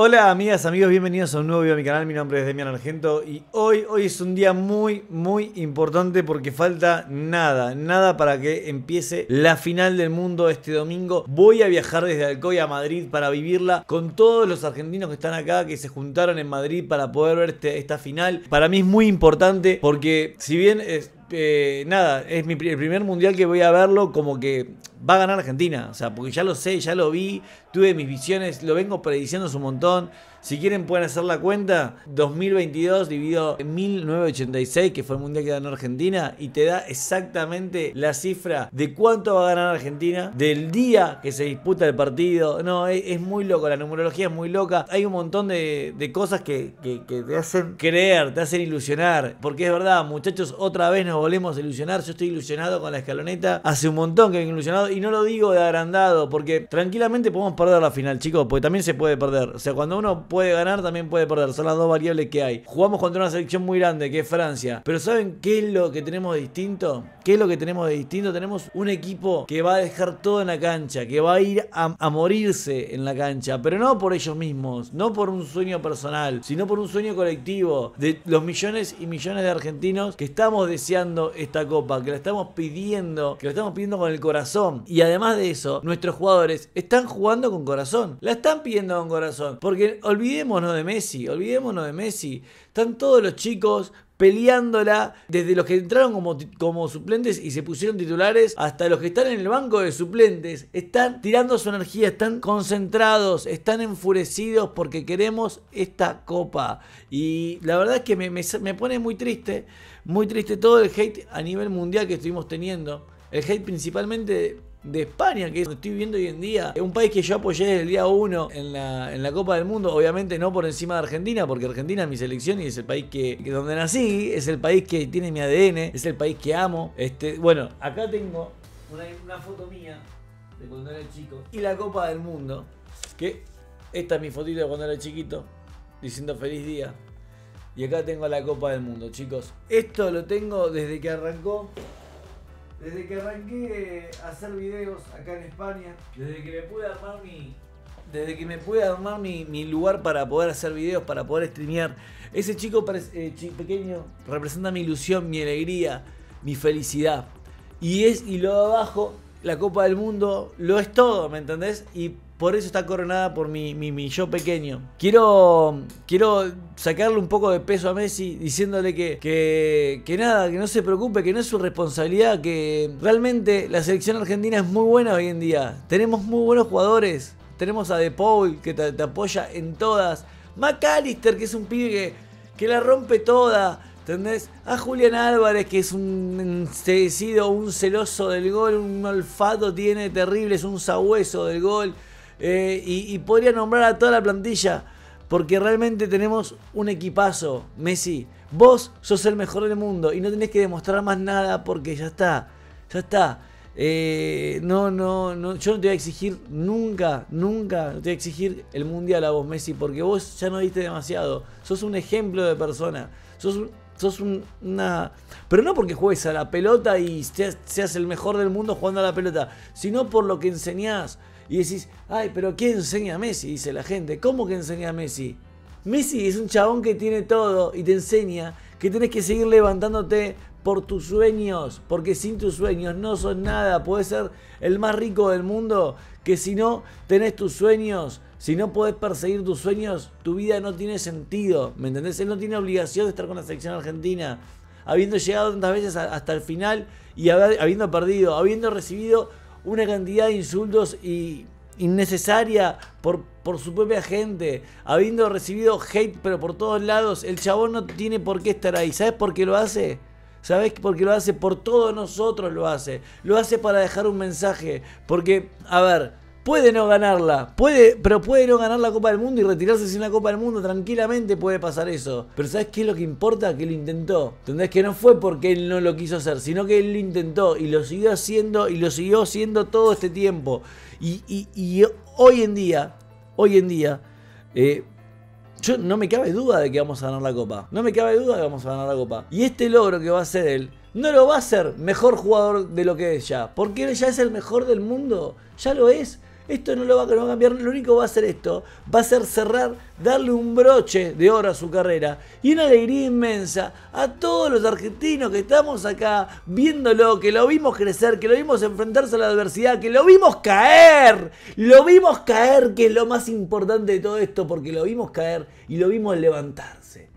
Hola amigas, amigos, bienvenidos a un nuevo video de mi canal. Mi nombre es Demian Argento y hoy es un día muy importante porque falta nada para que empiece la final del mundo este domingo. Voy a viajar desde Alcoy a Madrid para vivirla con todos los argentinos que están acá, que se juntaron en Madrid para poder ver esta final. Para mí es muy importante porque si bien es... es el primer mundial que voy a verlo, como que va a ganar Argentina, o sea, porque ya lo sé, ya lo vi, tuve mis visiones, lo vengo prediciendo un montón. Si quieren pueden hacer la cuenta, 2022 dividido en 1986, que fue el mundial que ganó Argentina, y te da exactamente la cifra de cuánto va a ganar Argentina, del día que se disputa el partido. No, es muy loco, la numerología es muy loca. Hay un montón de cosas que te hacen creer, te hacen ilusionar, porque es verdad, muchachos, otra vez nos volvemos a ilusionar. Yo estoy ilusionado con la Scaloneta, hace un montón que vengo ilusionado, y no lo digo de agrandado, porque tranquilamente podemos perder la final, chicos, porque también se puede perder. O sea, cuando uno puede ganar, también puede perder. Son las dos variables que hay. Jugamos contra una selección muy grande, que es Francia. Pero ¿saben qué es lo que tenemos de distinto? ¿Qué es lo que tenemos de distinto? Tenemos un equipo que va a dejar todo en la cancha, que va a ir a morirse en la cancha. Pero no por ellos mismos, no por un sueño personal, sino por un sueño colectivo de los millones y millones de argentinos que estamos deseando esta copa, que la estamos pidiendo, que la estamos pidiendo con el corazón. Y además de eso, nuestros jugadores están jugando con corazón, la están pidiendo con corazón. Porque olvidémonos de Messi, Están todos los chicos peleándola, desde los que entraron como suplentes y se pusieron titulares, hasta los que están en el banco de suplentes. Están tirando su energía, están concentrados, están enfurecidos porque queremos esta copa. Y la verdad es que me pone muy triste todo el hate a nivel mundial que estuvimos teniendo. El hate principalmente de España, que es lo que estoy viendo hoy en día. Un país que yo apoyé desde el día 1 en la Copa del Mundo, obviamente no por encima de Argentina, porque Argentina es mi selección y es el país que donde nací, es el país que tiene mi ADN, es el país que amo. Bueno, acá tengo una foto mía de cuando era chico y la Copa del Mundo, que esta es mi fotito de cuando era chiquito, diciendo feliz día. Y acá tengo la Copa del Mundo, chicos. Esto lo tengo desde que arrancó. Desde que arranqué a hacer videos acá en España, desde que me pude armar mi lugar para poder hacer videos, para poder streamear, ese chico pequeño representa mi ilusión, mi alegría, mi felicidad. Y lo de abajo, la Copa del Mundo, lo es todo, ¿me entendés? Y por eso está coronada por mi yo pequeño. Quiero sacarle un poco de peso a Messi, diciéndole que nada, que no se preocupe, que no es su responsabilidad, que realmente la selección argentina es muy buena hoy en día. Tenemos muy buenos jugadores. Tenemos a De Paul, que te apoya en todas. McAllister, que es un pibe que la rompe toda, ¿entendés? A Julián Álvarez, que es un enseguecido, un celoso del gol, un olfato tiene terrible, es un sabueso del gol. Y podría nombrar a toda la plantilla, porque realmente tenemos un equipazo. Messi, vos sos el mejor del mundo y no tenés que demostrar más nada, porque ya está, ya está. Yo no te voy a exigir nunca, no te voy a exigir el mundial a vos, Messi, porque vos ya no diste demasiado. Sos un ejemplo de persona, pero no porque juegues a la pelota y seas el mejor del mundo jugando a la pelota, sino por lo que enseñás. Y decís, ay, pero ¿qué enseña a Messi? Dice la gente. ¿Cómo que enseña a Messi? Messi es un chabón que tiene todo y te enseña que tenés que seguir levantándote por tus sueños, porque sin tus sueños no sos nada. Podés ser el más rico del mundo, que si no tenés tus sueños, si no podés perseguir tus sueños, tu vida no tiene sentido, ¿me entendés? Él no tiene obligación de estar con la selección argentina, habiendo llegado tantas veces hasta el final y habiendo perdido, habiendo recibido una cantidad de insultos innecesaria por su propia gente, habiendo recibido hate pero por todos lados. El chabón no tiene por qué estar ahí. ¿Sabes por qué lo hace? ¿Sabes por qué lo hace? Por todos nosotros lo hace. Lo hace para dejar un mensaje. Porque, a ver, puede no ganarla, pero puede no ganar la Copa del Mundo y retirarse sin la Copa del Mundo. Tranquilamente puede pasar eso. Pero ¿sabes qué es lo que importa? Que lo intentó. ¿Entendés? Que no fue porque él no lo quiso hacer, sino que él lo intentó y lo siguió haciendo, y lo siguió haciendo todo este tiempo. Y hoy en día, yo no me cabe duda de que vamos a ganar la Copa. No me cabe duda de que vamos a ganar la Copa. Y este logro que va a hacer él, no lo va a hacer mejor jugador de lo que es ya, porque él ya es el mejor del mundo. Ya lo es. Esto no lo va a cambiar, lo único que va a hacer esto, va a ser cerrar, darle un broche de oro a su carrera. Y una alegría inmensa a todos los argentinos que estamos acá viéndolo, que lo vimos crecer, que lo vimos enfrentarse a la adversidad, que lo vimos caer. Lo vimos caer, que es lo más importante de todo esto, porque lo vimos caer y lo vimos levantarse.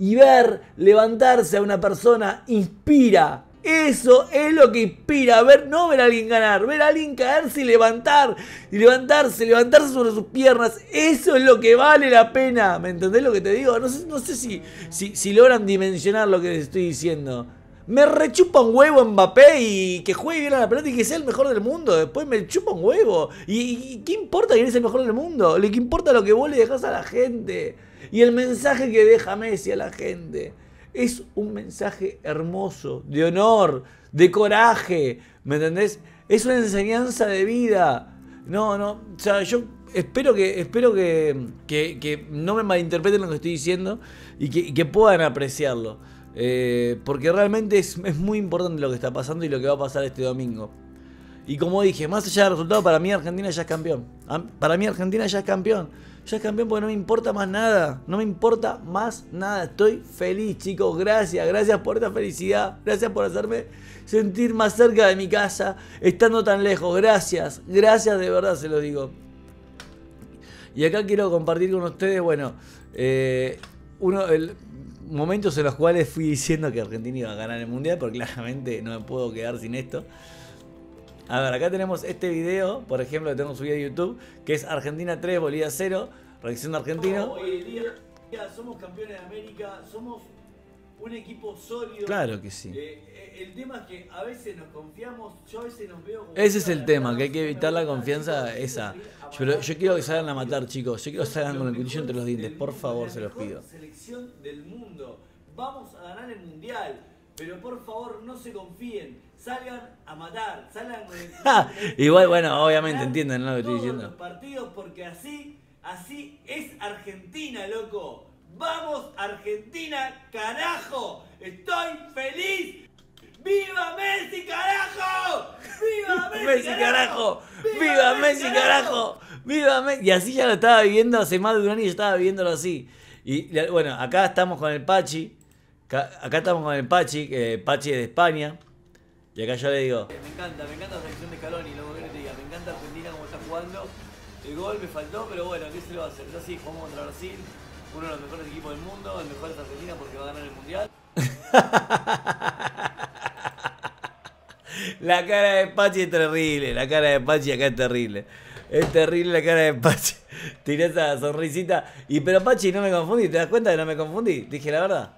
Y ver levantarse a una persona inspira. Eso es lo que inspira, ver, no ver a alguien ganar, ver a alguien caerse y levantar, y levantarse sobre sus piernas. Eso es lo que vale la pena, ¿me entendés lo que te digo? No sé si logran dimensionar lo que les estoy diciendo. Me rechupa un huevo Mbappé y que juegue bien a la pelota y que sea el mejor del mundo. Después me chupa un huevo. ¿Y qué importa que eres el mejor del mundo? Lo que importa es lo que vos le dejás a la gente. Y el mensaje que deja Messi a la gente. Es un mensaje hermoso, de honor, de coraje, ¿me entendés? Es una enseñanza de vida. O sea, yo espero que no me malinterpreten lo que estoy diciendo y que puedan apreciarlo. Porque realmente es muy importante lo que está pasando y lo que va a pasar este domingo. Y como dije, más allá del resultado, para mí Argentina ya es campeón. Para mí Argentina ya es campeón. Ya es campeón porque no me importa más nada. No me importa más nada. Estoy feliz, chicos. Gracias. Gracias por esta felicidad. Gracias por hacerme sentir más cerca de mi casa, estando tan lejos. Gracias. Gracias de verdad, se lo digo. Y acá quiero compartir con ustedes, bueno, momentos en los cuales fui diciendo que Argentina iba a ganar el Mundial, porque claramente no me puedo quedar sin esto. A ver, acá tenemos este video, por ejemplo, que tengo subido a YouTube, que es Argentina 3, Bolivia 0, reacción de argentino. Hoy en día somos campeones de América, somos un equipo sólido. Claro que sí. El tema es que a veces nos confiamos, yo a veces nos veo... Ese es el tema, que hay que evitar la confianza esa. Yo quiero que salgan a matar, chicos. Yo quiero que salgan con el cuchillo entre los dientes, por favor, se los pido. Selección del mundo. Vamos a ganar el Mundial. Pero por favor, no se confíen. Salgan a matar. Salgan a... Igual, bueno, obviamente entienden lo que estoy diciendo. Todos los partidos, porque así es Argentina, loco. ¡Vamos, Argentina, carajo! ¡Estoy feliz! ¡Viva Messi, carajo! ¡Viva Messi, carajo! ¡Viva Messi, carajo! ¡Viva Messi! Y así ya lo estaba viviendo hace más de un año, yo estaba viviéndolo así. Y bueno, acá estamos con el Pachi. Acá estamos con el Pachi, Pachi es de España. Y acá yo le digo... Me encanta la selección de Caloni, lo que no te diga. Me encanta Argentina como está jugando. El gol me faltó, pero bueno, ¿qué se le va a hacer? Yo sí, jugamos contra Brasil, uno de los mejores equipos del mundo. El mejor es Argentina porque va a ganar el Mundial. La cara de Pachi es terrible, la cara de Pachi acá es terrible. Es terrible la cara de Pachi. Tiré esa sonrisita. Pero Pachi, no me confundí, ¿te das cuenta que no me confundí? Dije la verdad.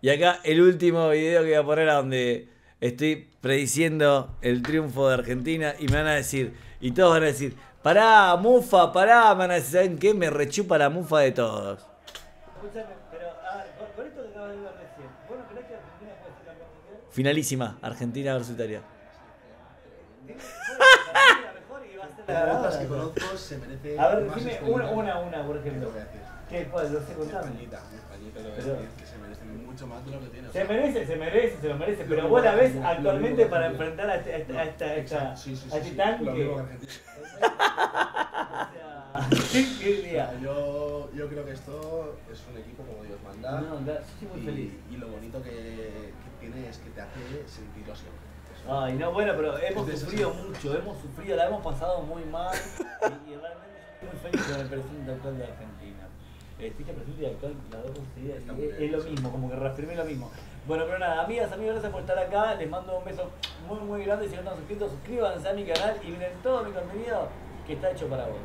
Y acá el último video que voy a poner a donde estoy prediciendo el triunfo de Argentina y me van a decir, y todos van a decir, pará, mufa, pará, van a decir, ¿saben qué? Me rechupa la mufa de todos. Escúchame, pero con esto que acabas de ver recién, ¿vos no crees que Argentina puede ser campeón mundial? Finalísima, Argentina versus Italia. Las que conozco se merecen. A ver, dime una, por ejemplo. ¿Qué? ¿Cuál? No sé, contame. Españita, lo voy a decir, que se merece mucho más de lo que tiene. Se lo merece. Pero vos la ves actualmente para enfrentar a esta titán que... Yo creo que esto es un equipo como Dios manda. Estoy muy feliz. Y lo bonito que tiene es que te hace sentirlo siempre. Ay, no, bueno, pero hemos sufrido mucho, la hemos pasado muy mal y realmente estoy muy feliz con el presidente actual de Argentina. Ficha presidente actual, las dos posibilidades, es lo mismo, como que reafirmé lo mismo. Bueno, pero nada, amigos, gracias por estar acá, les mando un beso muy, muy grande. Si no están suscritos, suscríbanse a mi canal y miren todo mi contenido que está hecho para vos.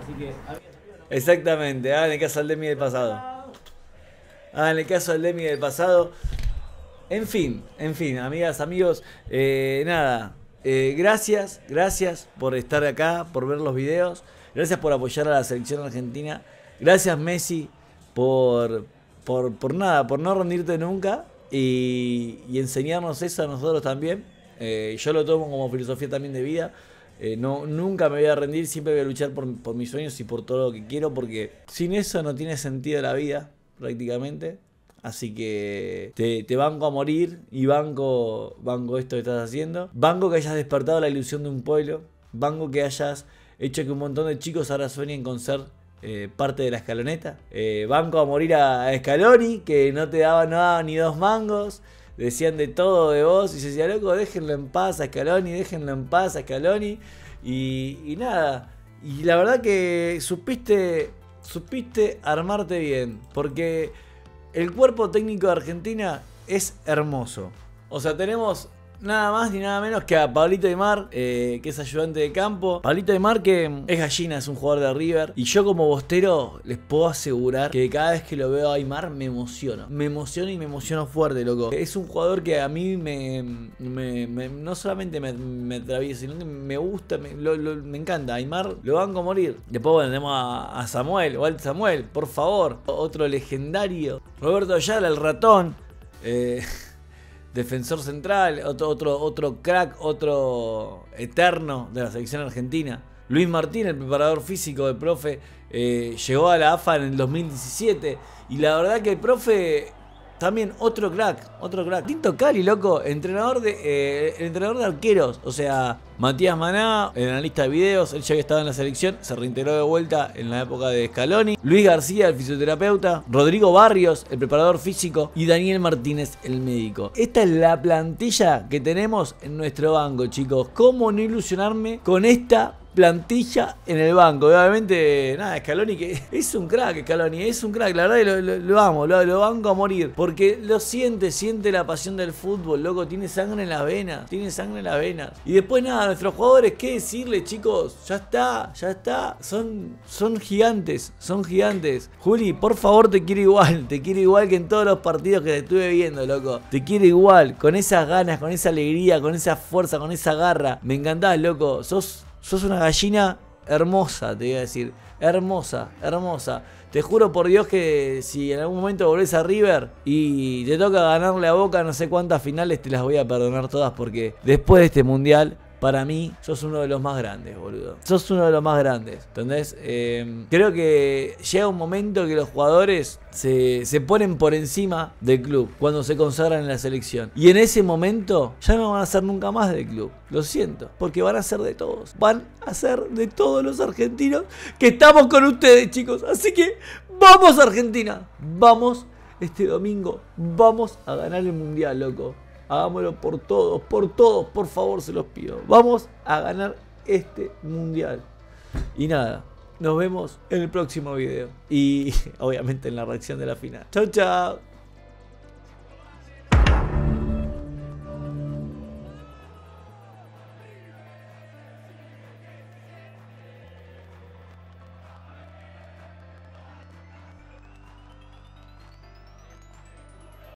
Así que, amigos... Exactamente, háganle caso al Demi del pasado. Háganle caso al Demi del pasado. En fin, amigas, amigos, nada, gracias por estar acá, por ver los videos, gracias por apoyar a la selección argentina, gracias Messi por nada, por no rendirte nunca y enseñarnos eso a nosotros también. Yo lo tomo como filosofía también de vida, nunca me voy a rendir, siempre voy a luchar por mis sueños y por todo lo que quiero, porque sin eso no tiene sentido la vida prácticamente. Así que te banco a morir y banco esto que estás haciendo. Banco que hayas despertado la ilusión de un pueblo. Banco que hayas hecho que un montón de chicos ahora sueñen con ser parte de la Scaloneta. Banco a morir a Scaloni, que no daba ni dos mangos. Decían de todo de vos y se decía, loco, déjenlo en paz a Caloni, déjenlo en paz a Caloni. Y nada, y la verdad que supiste armarte bien, porque el cuerpo técnico de Argentina es hermoso. O sea, tenemos nada más ni nada menos que a Pablito Aymar, que es ayudante de campo. Pablito Aymar, que es gallina, es un jugador de River. Y yo como bostero les puedo asegurar que cada vez que lo veo a Aymar me emociono. Me emociono y me emociono fuerte, loco. Es un jugador que a mí no solamente me atraviesa, sino que me gusta, me encanta. Aymar lo van a morir. Después, bueno, tenemos a Samuel, Walt Samuel, por favor. Otro legendario. Roberto Ayala, el ratón. Defensor central, otro crack, otro eterno de la selección argentina. Luis Martín, el preparador físico del profe, llegó a la AFA en el 2017. Y la verdad que el profe, también otro crack. Tinto Cali, loco, entrenador de arqueros. O sea, Matías Maná, el analista de videos, él ya había estado en la selección, se reintegró de vuelta en la época de Scaloni. Luis García, el fisioterapeuta. Rodrigo Barrios, el preparador físico. Y Daniel Martínez, el médico. Esta es la plantilla que tenemos en nuestro banco, chicos. ¿Cómo no ilusionarme con esta plantilla en el banco? Obviamente, nada, Scaloni, que es un crack, Scaloni, es un crack. La verdad que lo amo, lo banco a morir. Porque lo siente la pasión del fútbol, loco. Tiene sangre en las venas, tiene sangre en las venas. Y después, nada, a nuestros jugadores, ¿qué decirles, chicos? Ya está. Son gigantes, son gigantes. Juli, por favor, te quiero igual que en todos los partidos que te estuve viendo, loco. Te quiero igual, con esas ganas, con esa alegría, con esa fuerza, con esa garra. Me encantás, loco. Sos una gallina hermosa, te voy a decir. Hermosa, hermosa. Te juro por Dios que si en algún momento volvés a River y te toca ganarle a Boca no sé cuántas finales, te las voy a perdonar todas, porque después de este mundial, para mí, sos uno de los más grandes, boludo. Sos uno de los más grandes, ¿entendés? Creo que llega un momento que los jugadores se ponen por encima del club cuando se consagran en la selección. Y en ese momento ya no van a ser nunca más del club. Lo siento, porque van a ser de todos. Van a ser de todos los argentinos que estamos con ustedes, chicos. Así que vamos, Argentina. Vamos este domingo. Vamos a ganar el mundial, loco. Hagámoslo por todos, por favor, se los pido. Vamos a ganar este mundial. Y nada, nos vemos en el próximo video. Y obviamente en la reacción de la final. Chau, chau.